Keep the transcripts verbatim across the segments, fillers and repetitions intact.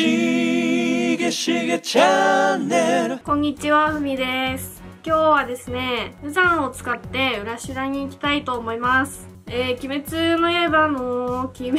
しげしげチャンネル、こんにちは、ふみです。今日はですね、無惨を使って裏白に行きたいと思います。えー、鬼滅の刃の鬼滅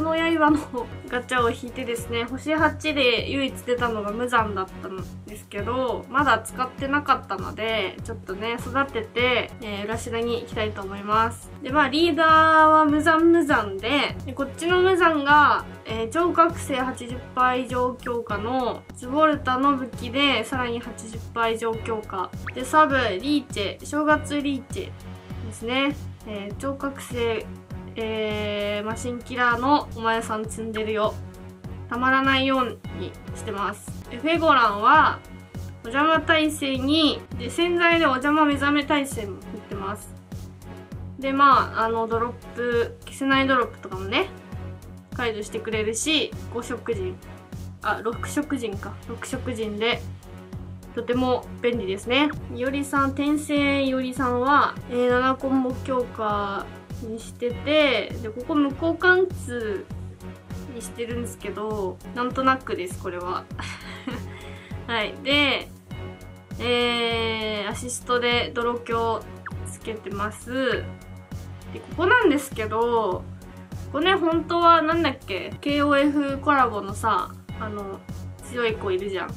の刃のガチャを引いてですね、星はちで唯一出たのが無惨だったんですけど、まだ使ってなかったので、ちょっとね育てて、えー、裏白に行きたいと思います。で、まあリーダーは無惨無惨 で, でこっちの無惨が、えー、超覚醒 はちじゅっパーセント 以上強化のズボルタの武器で、さらに はちじゅっパーセント 以上強化で、サブリーチェ、正月リーチェですね。えー、超覚醒、えー、マシンキラーのお前さん積んでるよ、たまらないようにしてます。フェゴランはお邪魔耐性にで、潜在でお邪魔目覚め耐性も振ってます。で、まああのドロップ、消せないドロップとかもね解除してくれるし、ご色人、あろく色人か、ろく色人でとても便利ですね。いおりさん、転生いおりさんは、えー、ななコンボ強化にしてて、でここ無効貫通にしてるんですけど、なんとなくですこれははいで、えー、アシストで泥強つけてます。で、ここなんですけど、ここね本当はなんだっけ、 ケーオーエフ コラボのさ、あの強い子いるじゃん、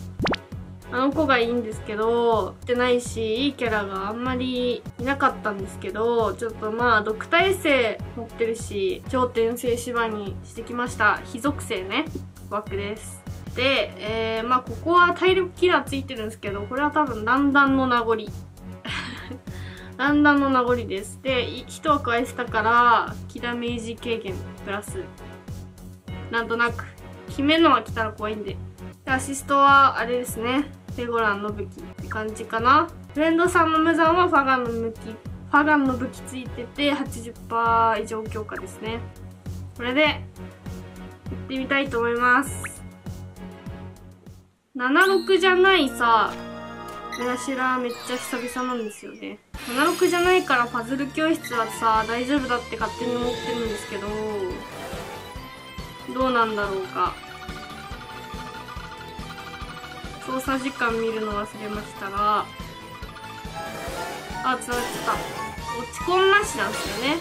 あの子がいいんですけど、出てないし、いいキャラがあんまりいなかったんですけど、ちょっとまあ、毒耐性持ってるし、超転生芝にしてきました。火属性ね、枠です。で、えー、まあ、ここは体力キラーついてるんですけど、これは多分、ランダンの名残。ランダンの名残です。で、一枠愛したから、キダメージ軽減、プラス。なんとなく、決めるのは来たら怖いんで。で、アシストは、あれですね。フェゴランの武器って感じかな。フレンドさんの無惨はファガンの武器、ファガンの武器ついてて はちじゅっパーセント 以上強化ですね。これでやってみたいと思います。ななろくじゃないさ、裏白めっちゃ久々なんですよね。ななろくじゃないからパズル教室はさ、大丈夫だって勝手に思ってるんですけど、どうなんだろうか。操作時間見るの忘れましたが、あ、つながっちゃった。落ち込んなしなんですよね。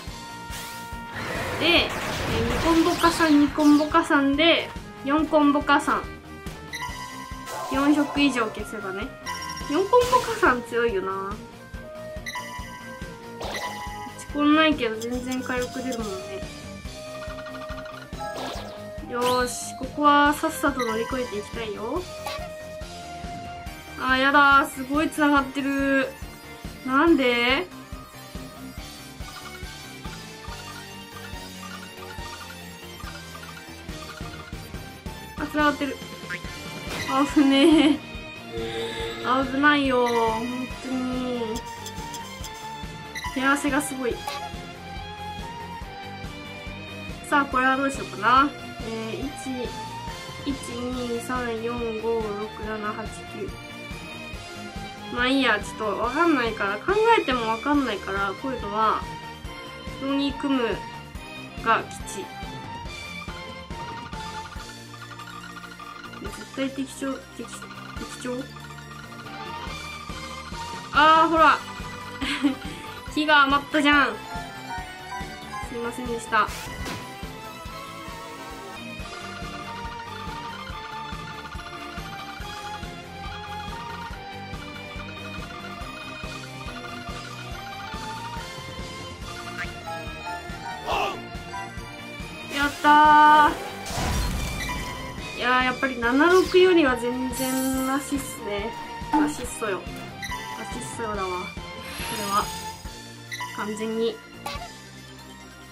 で、えー、にコンボ加算、にコンボ加算で、よんコンボ加算。よん色以上消せばね。よんコンボ加算強いよな。落ち込んないけど全然火力出るもんね。よーし、ここはさっさと乗り越えていきたいよ。あー、やだー、すごいつながってる。なんであ、つながってる。あぶねえ、あぶないよー、ほんとに手汗がすごい。さあ、これはどうしようかな。えー、いち に さん よん ご ろく なな はち きゅう、まあいいや、ちょっとわかんないから、考えてもわかんないから、こういうのは、人に組むが吉。絶対適調、適、適調？あー、ほら木が余ったじゃん。すいませんでした。やったー。いやー、やっぱりななろくよりは全然アシストね。アシストよ。アシストよだわ。これは。完全に。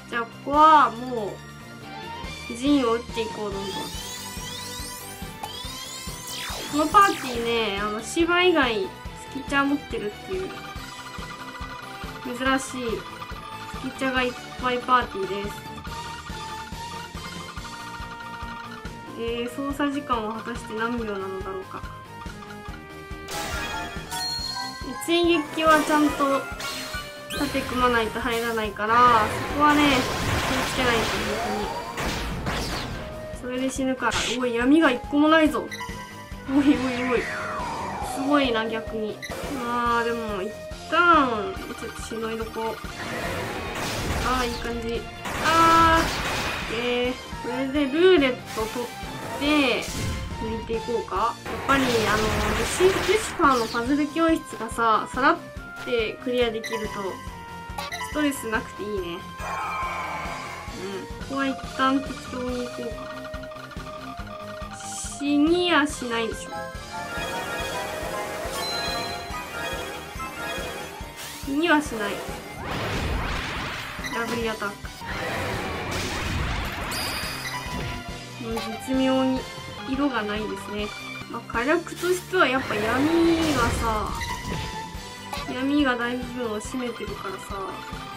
じゃあ、ここはもう、陣を打っていこう、どんどん。このパーティーね、あの、芝以外、スキチャー持ってるっていう、珍しい、スキチャーがいっぱいパーティーです。えー、操作時間は果たして何秒なのだろうか。追撃はちゃんと縦組まないと入らないから、そこはね気をつけないと。これで死ぬから。おい、闇が一個もないぞ。おいおいおい、すごいな逆に。まあでも一旦ちょっとしのいどこ。ああ、いい感じ。ああ、えー、これでルーレット取って抜いていこうか。やっぱりあのルシファーのパズル教室がさ、さらってクリアできるとストレスなくていいね。ここは一旦適当に行こうか。死にやしないでしょ。死にはしない。ラブリーアタック。もう絶妙に色がないですね。まあ、火力としてはやっぱ闇がさ、闇が大部分を占めてるからさ、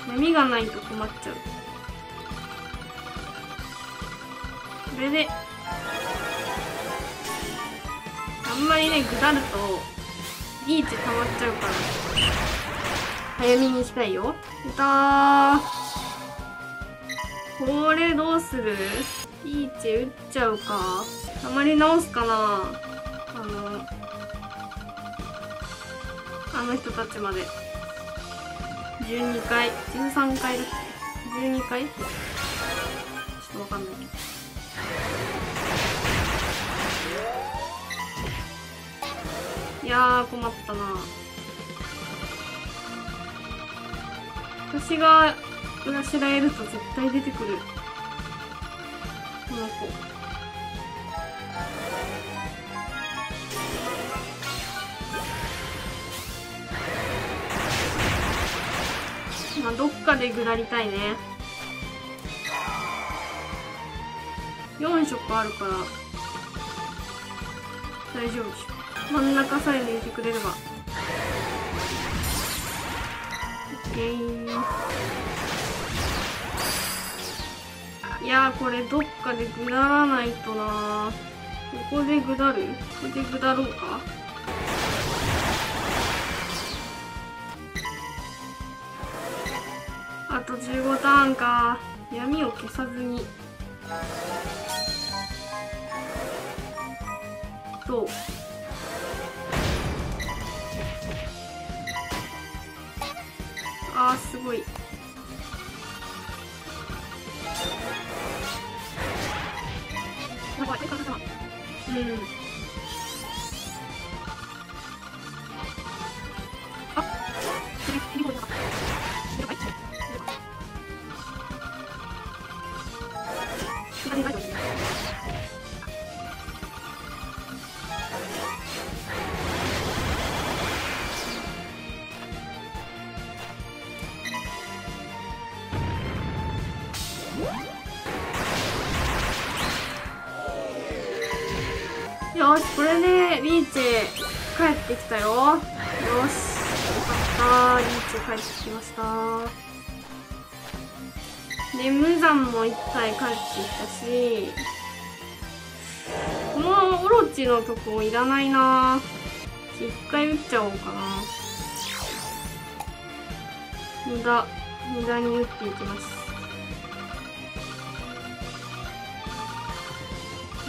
闇がないと困っちゃう。これであんまりね、ぐだるとリーチ溜まっちゃうから、早めに行きたいよ。出たー。これどうする？リーチ打っちゃうか。溜まり直すかな。あのあの人たちまで。じゅうにかい、じゅうさんかいだっけ？じゅうにかい？ちょっとわかんないけど。いやー、困ったな。私が裏調えると絶対出てくる、この子。まあ、どっかで下りたいね。よん色あるから大丈夫でしょ。真ん中さえ抜いてくれれば。オッケー。いやー、これどっかで下らないとな。ここで下る？ここで下ろうか。あとじゅうごターンか。闇を消さずに。どう？あー、すごい。うん。あ、よし、これでリーチ帰ってきたよ。よし、よかったー、リーチ帰ってきました。で、無惨も一体帰ってきたし、このオロチのとこいらないな。一回打っちゃおうかな。無駄、無駄に打っていきます。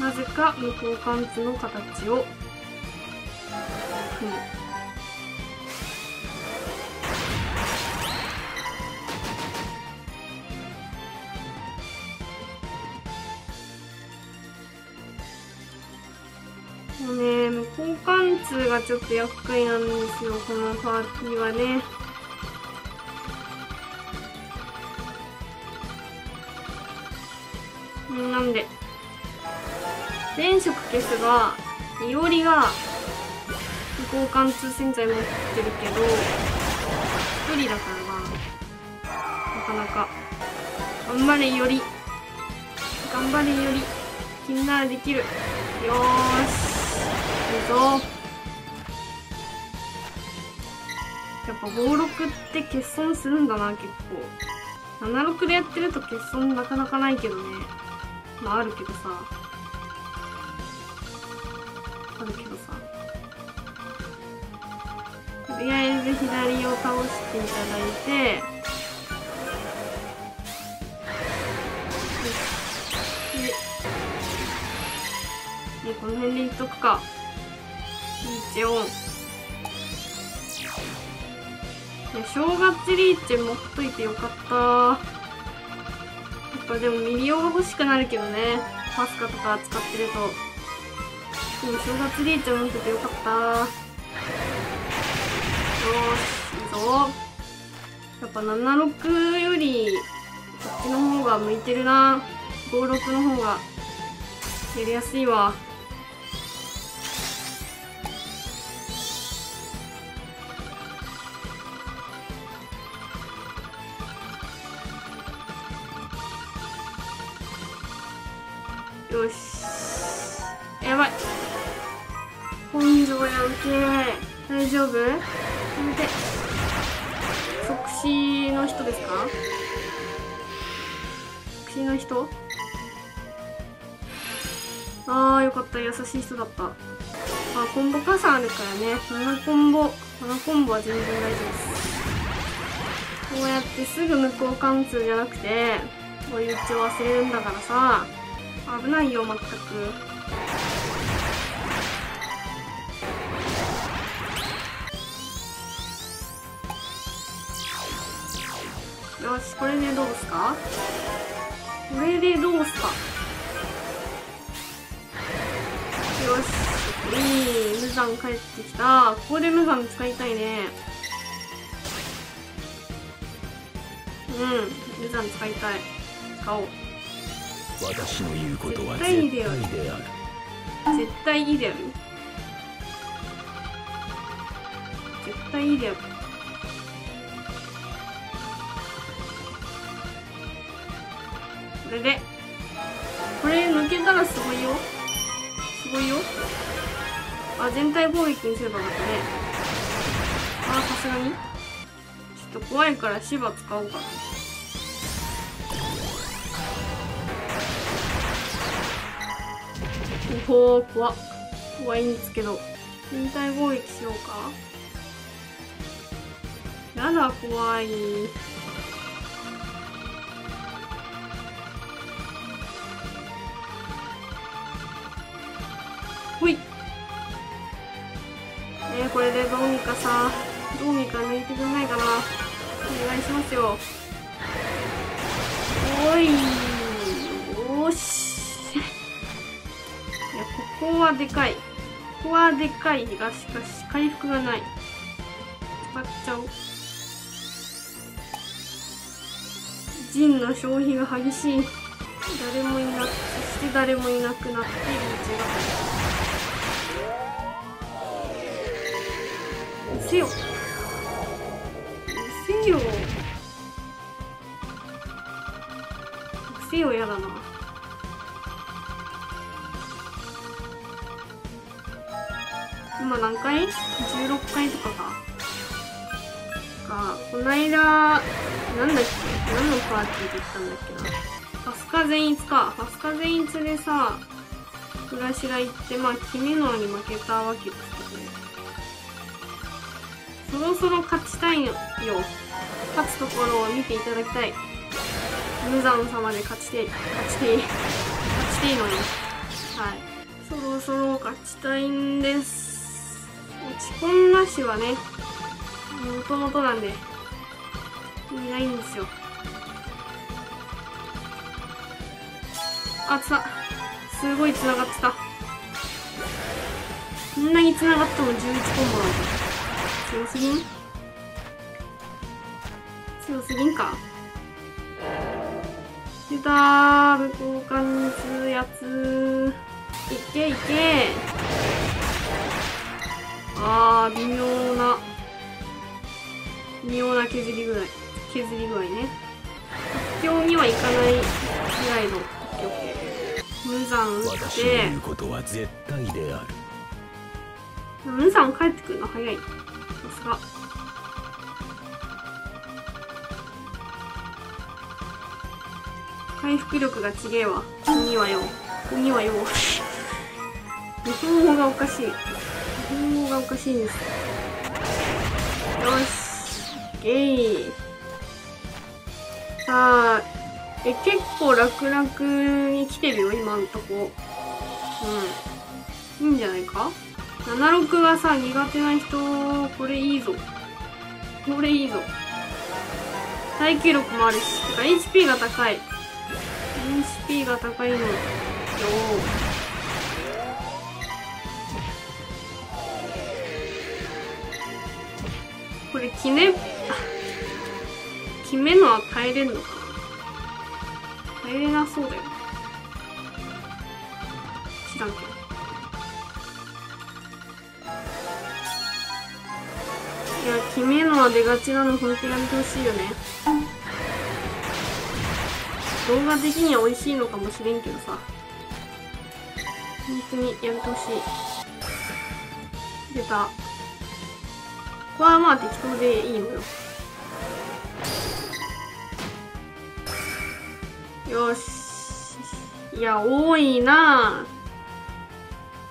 なぜか無効貫通の形を組む。もうね、無効貫通がちょっと厄介なんですよ、このパーティーはね。なんで全色消すが、いおりが無効貫通洗剤持ってるけどひとりだからな。なかなか頑張れいおり、頑張れいおり、君ならできるよ。ーし、いいぞ。やっぱごろくって欠損するんだな、結構。ななろくでやってると欠損なかなかないけどね。まああるけどさ、あるけどさ、とりあえず左を倒していただいて、ででこの辺でいっとくか。リーチオン。正月リーチ持っといてよかった。やっぱでもミリオンが欲しくなるけどね。パスカとか使ってると。でも正月リーチ持っててよかった。よーし、いいぞ。やっぱななろくよりこっちの方が向いてるな。ごろくの方がやりやすいわ。よし、やばい、根性やんけ。大丈夫？やめて。即死の人ですか？即死の人？あー、よかった、優しい人だった。あ、コンボ加算あるからね。ななコンボななコンボは全然大丈夫です。こうやってすぐ無効貫通じゃなくて追い打ちを忘れるんだからさ、危ないよ、まったく。よし、これでどうすか？これでどうすか？よし、いい、無惨帰ってきた。ここで無惨使いたいね。うん、無惨使いたい。使おう。私の言うことは絶対いいである。絶対いいである。絶対いいである。これでこれ抜けたらすごいよ。すごいよ。あ、全体攻撃にすればよかったね。あ、さすがにちょっと怖いから芝使おうかな。おお、怖っ。怖いんですけど。全体攻撃しようか。やだ、怖い。ほい。ねえ、これでどうにかさ、どうにか抜いてくんないかな。お願いしますよ。おい。よーし。ここはでかい。ここはでかいが、しかし回復がない。使っちゃおう。陣の消費が激しい。誰もいなく、そして誰もいなくなってリーチが。見せよ。見せよ。見せよ、やだな。今何回 ?じゅうろく 回とかか。か、こないだ、なんだっけ、何のパーティーで行ったんだっけな。ファスカ全逸か。ファスカ全逸でさ、フラシラ行って、まあ、キメノアに負けたわけですけどね。そろそろ勝ちたいよ。勝つところを見ていただきたい。無惨様で勝ちて、勝ちていい。勝ちていいのに。はい。そろそろ勝ちたいんです。落ち込んだしはね、もともとなんで意味ないんですよ。あ、つな、すごいつながってた。こんなにつながってもじゅういちコンボなんだ。強すぎん？強すぎんか。出たー、無効貫通やつー。いけいけ。あー、微妙な、微妙な削り具合、削り具合ね。発表にはいかないぐらいの。無惨打って、無惨帰ってくるの早い。さすが。回復力がちげえわ。鬼はよ。鬼はよ。無双がおかしい。方法がおかしいです。よし、ゲイ。さあ、え、結構楽々に来てるよ、今のとこ。うん、いいんじゃないか。ななろくはさ、苦手な人、これいいぞ。これいいぞ。耐久力もあるし。てか、エイチピー が高い。エイチピー が高いの。よー。これ、決め、決めのは耐えれんのかな。耐えれなそうだよ。知らんけど。いや、決めるのは出がちなの、本当にやめてほしいよね。動画的には美味しいのかもしれんけどさ。本当にやめてほしい。出た。ここはまあ適当でいいのよ。よし。いや、多いな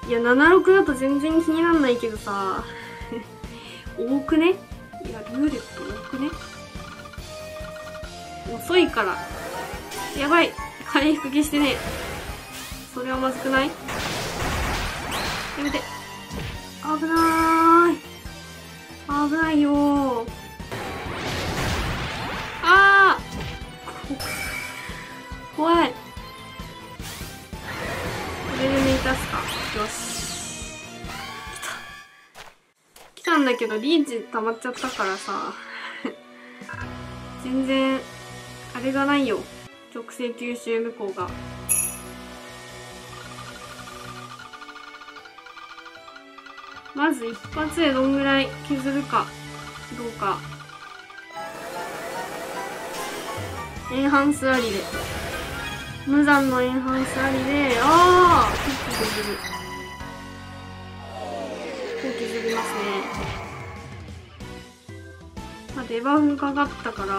ぁ。いや、ななろくだと全然気になんないけどさ。多くね。いや、ルーレット多くね。遅いから。やばい。回復消してね。それはまずくない？やめて。危なーい。危ないよー。あー。怖い。これで抜いたすか。よし。なんだけどリーチ溜まっちゃったからさ全然あれがないよ、直線吸収無効が。まず一発でどんぐらい削るかどうか。エンハンスありで、無残のエンハンスありで、ああ結構削る。削りますね。まあ、デバフかかったから、う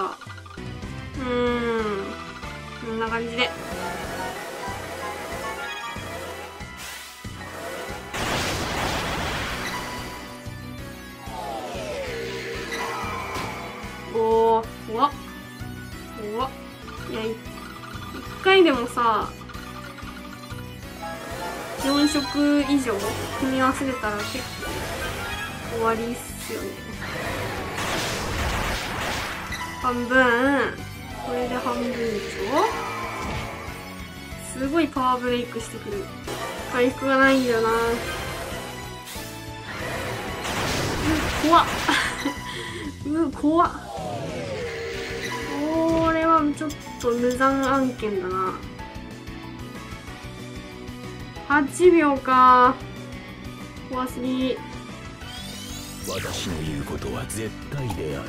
ーん、こんな感じで。おお、怖っ怖っ。いや、一回でもさ、よん色以上組み合わせてたら結構終わりっすよね。半分、これで半分でしょ。すごいパワーブレイクしてくる。回復がないんだよな。うわ、怖っう怖っ。これはちょっと無残案件だな。はちびょうか。怖すぎ。私の言うことは絶対である。は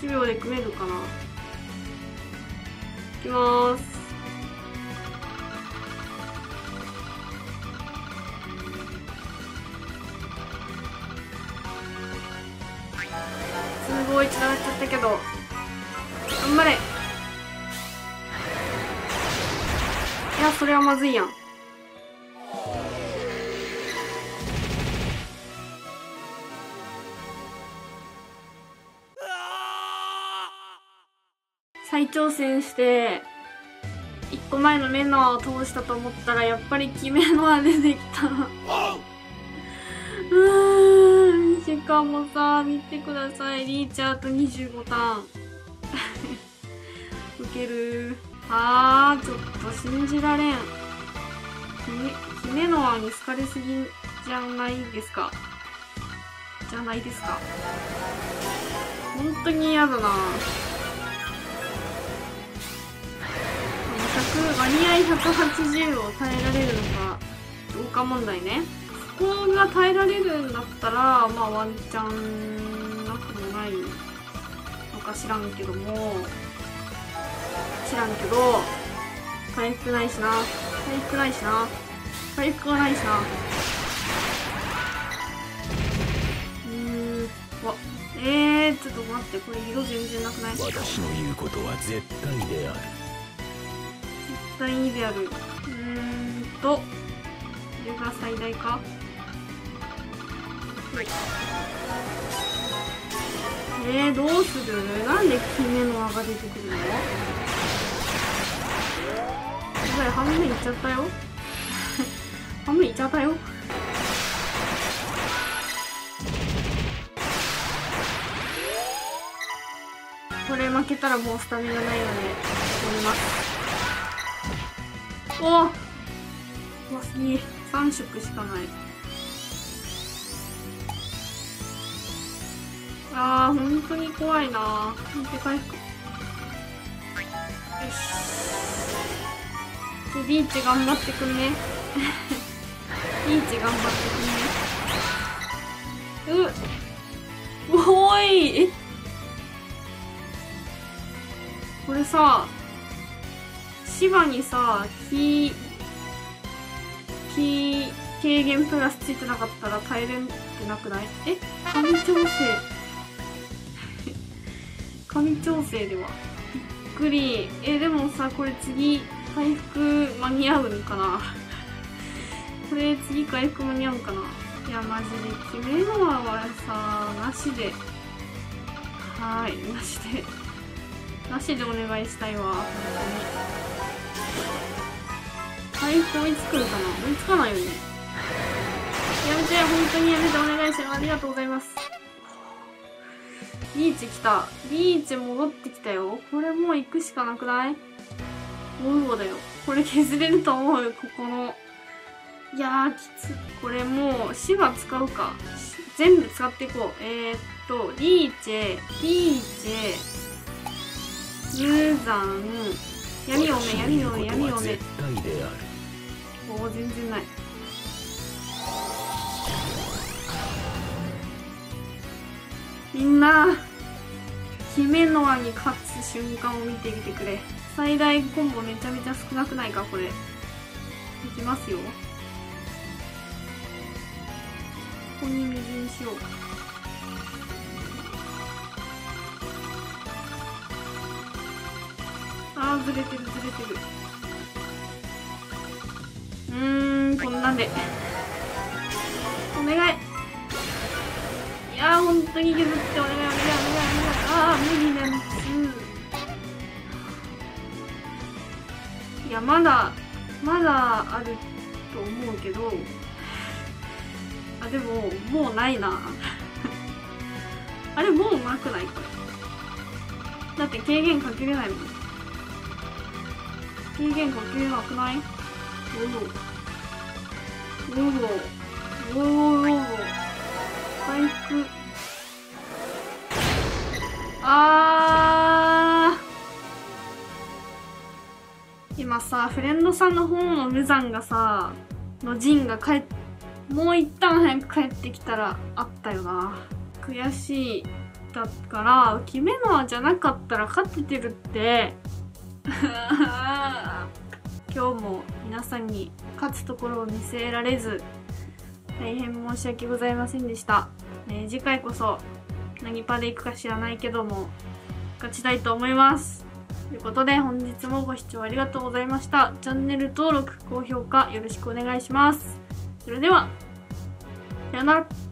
ちびょうで組めるかな。いきます。すごい散らかっちゃったけど、頑張れ。いや、それはまずいやん。再挑戦していっこまえのメノアを倒したと思ったら、やっぱりキメノア出てきたうーん、しかもさ、見てください。リーチャーとにじゅうごターンウケる。あー、ちょっと信じられん。キメノアに好かれすぎじゃないですかじゃないですか本当に嫌だな。割合ひゃくはちじゅうを耐えられるのかどうか問題ね。そこが耐えられるんだったら、まあワンチャンなくもないのか知らんけども、知らんけど、回復ないしな、回復ないしな、回復はないしな。うーん、わ、えー、ちょっと待って、これ色全然なくない？私の言うことは絶対である。最大である。うーんと、これが最大か。はい。えー、どうする？なんでキメノアが出てくるの？やばい、半分いっちゃったよ。半分いっちゃったよ。これ負けたらもうスタミナないよね。思います。おお、怖すぎ。さん色しかない。あー、本当に怖いな。見て回復。よしで、リーチ頑張ってくんねリーチ頑張ってくんね。うっ、おい、え、これさ、芝にさ、木木軽減プラスついてなかったら耐えれんってなくない？え、神調整神調整ではびっくり。え、でもさ、これ次回復間に合うんかなこれ次回復間に合うんかな。いや、マジで決めるのはさ、なしで、はーい、なしでなしでお願いしたいわ。回復追いつくのかな。追いつかないよね。やめて、本当にやめて、お願いします。ありがとうございます。リーチ来た。リーチ戻ってきたよ。これもう行くしかなくない？もうだよ。これ削れると思うよ、ここの。いやー、きつ。これもう、芝使うか。全部使っていこう。えー、っと、リーチェ、リーチェ、無残、闇おめ、闇おめ、闇おめ。おお、全然ない。みんな、姫ノアに勝つ瞬間を見てみてくれ。最大コンボめちゃめちゃ少なくないか、これ。いきますよ。ここに水にしようか。あー、ずれてるずれてる。うーん、こんなんでお願い。いやー、本当に削ってお願いお願いお願いお願い。あー、無理なんです。いや、まだまだあると思うけど、あ、でももうないなあれ、もうなくない？これだって軽減かけれないもん。軽減かけなくない？おおおおおおおお、回復。あー、今さ、フレンドさんの方の無惨がさの陣が帰っもう一旦早く帰ってきたらあったよな。悔しい。だから決めのじゃなかったら勝ててるって今日も皆さんに勝つところを見せられず大変申し訳ございませんでした、ね、次回こそ何パでいくか知らないけども勝ちたいと思います。ということで、本日もご視聴ありがとうございました。チャンネル登録、高評価よろしくお願いします。それでは、さよなら。